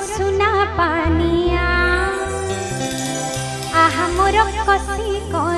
सुना पानिया आहा मोर कसी को